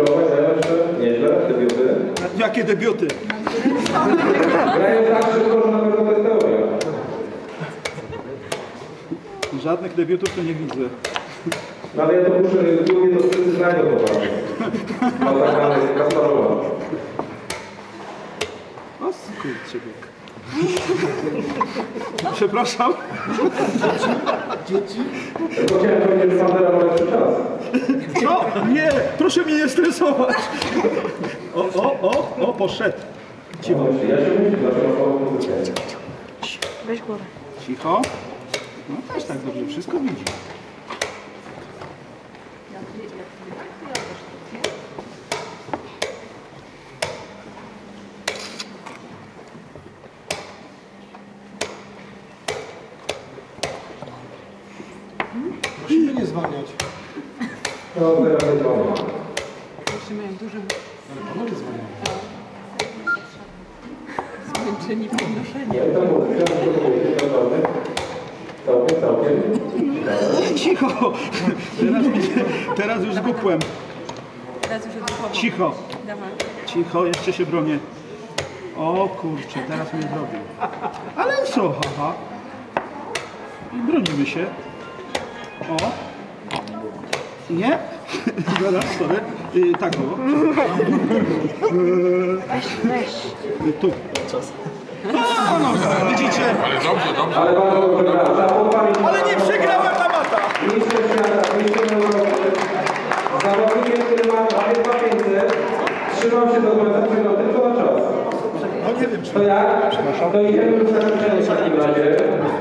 obserwować, że nieźle, debiuty. Jakie debiuty? Grają tak szybko, że na pewno to jest teoria. Żadnych debiutów to nie widzę. No ale ja to muszę głównie do przyznania popatrzeć. No taka jest kastarowa. O kurczę. Przepraszam. Dzieci? Bo chciałem powiedzieć, że mam teraz czas. No, nie! Proszę mnie nie stresować! O, poszedł. Cicho. Ja się mówię, dlaczego weź górę. Cicho. No też tak dobrze, wszystko widzi. Musimy nie zwalniać. No, teraz nie zwalniamy. Musimy jak dużo... No, nie zwalniamy. Zmęczeni podnoszenie. Całkiem. Cicho! Teraz już zgupłem. Teraz już odgupłem. Cicho. Cicho, jeszcze się bronię. O kurczę, teraz mnie zrobił. Ale co, haha. I bronimy się. O! Nie? Zaraz, sorry. Tak było. Weź. Tu. A, no, widzicie? Ale dobrze, dobrze. Ale nie przegrałem na mata! Zawodnikiem, który ma 2500, trzymał się do końca, przegrał tylko na czas. No nie wiem, czy to jak? To idziemy już na końcu w takim razie.